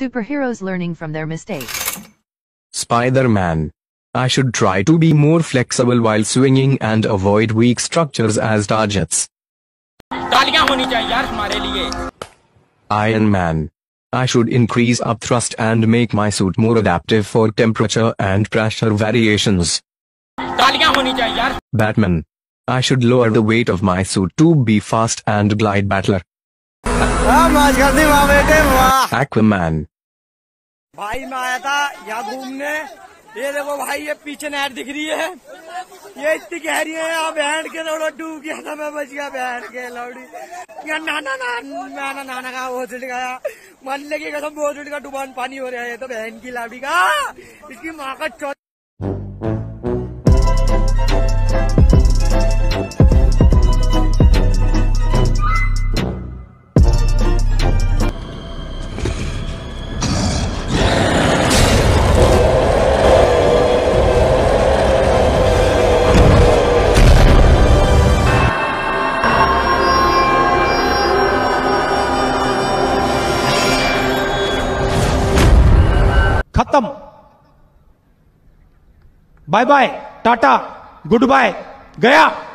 Superheroes learning from their mistakes. Spider-Man. I should try to be more flexible while swinging and avoid weak structures as targets. Iron Man. I should increase up thrust and make my suit more adaptive for temperature and pressure variations. Batman. I should lower the weight of my suit to be fast and glide battler. Aquaman. Khatam. Bye bye. Tata. Goodbye. Gaya.